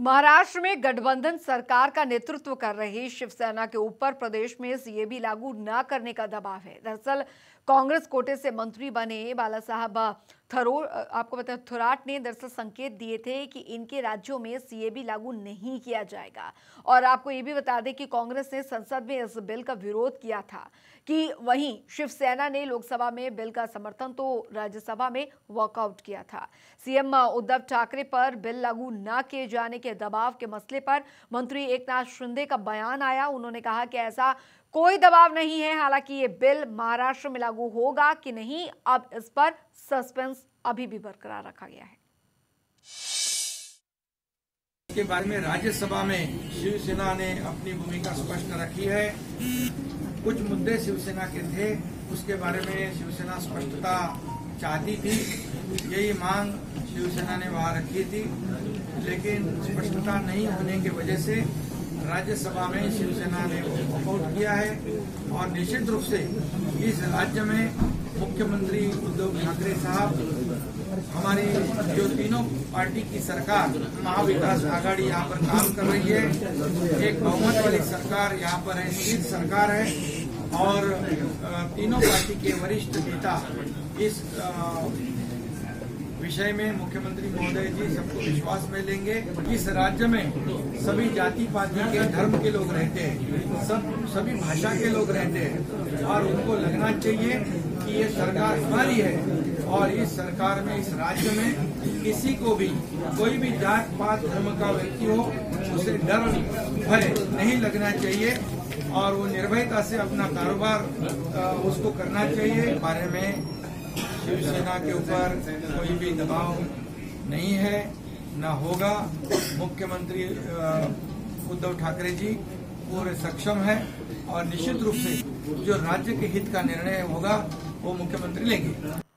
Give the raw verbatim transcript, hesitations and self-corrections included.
महाराष्ट्र में गठबंधन सरकार का नेतृत्व कर रही शिवसेना के ऊपर प्रदेश में सीएबी लागू न करने का दबाव है। दरअसल कांग्रेस कोटे से मंत्री बने बाला साहब थरोर आपको बताएं थोरात ने दरअसल संकेत दिए थे कि इनके राज्यों में सीएबी लागू नहीं किया जाएगा। और आपको ये भी बता दें कि कांग्रेस ने संसद में इस बिल का विरोध किया था, कि वहीं शिवसेना ने लोकसभा में बिल का समर्थन तो राज्यसभा में वॉकआउट किया था। सीएम उद्धव ठाकरे पर बिल लागू न किए जाने के दबाव के मसले पर मंत्री एकनाथ शिंदे का बयान आया। उन्होंने कहा कि ऐसा कोई दबाव नहीं है, हालांकि ये बिल महाराष्ट्र में लागू होगा कि नहीं, अब इस पर सस्पेंस अभी भी बरकरार रखा गया है। इसके बारे में राज्यसभा में शिवसेना ने अपनी भूमिका स्पष्ट रखी है। कुछ मुद्दे शिवसेना के थे, उसके बारे में शिवसेना स्पष्टता चाहती थी, यही मांग शिवसेना ने वहां रखी थी, लेकिन स्पष्टता नहीं होने की वजह से राज्यसभा में शिवसेना ने वॉकआउट किया है। और निश्चित रूप से इस राज्य में मुख्यमंत्री उद्धव ठाकरे साहब, हमारी जो तीनों पार्टी की सरकार महाविकास आघाड़ी यहाँ पर काम कर रही है, एक बहुमत वाली सरकार यहाँ पर है, स्थिर सरकार है, और तीनों पार्टी के वरिष्ठ नेता इस विषय में मुख्यमंत्री महोदय जी सबको विश्वास में लेंगे। इस राज्य में सभी जाति पाति के धर्म के लोग रहते हैं, सब सभी भाषा के लोग रहते हैं, और उनको लगना चाहिए कि ये सरकार हमारी है। और इस सरकार में, इस राज्य में किसी को भी, कोई भी जात पात धर्म का व्यक्ति हो, उसे डर भय नहीं लगना चाहिए, और वो निर्भयता से अपना कारोबार उसको करना चाहिए। बारे में शिवसेना के ऊपर कोई भी दबाव नहीं है, न होगा। मुख्यमंत्री उद्धव ठाकरे जी पूरे सक्षम है, और निश्चित रूप से जो राज्य के हित का निर्णय होगा वो मुख्यमंत्री लेंगे।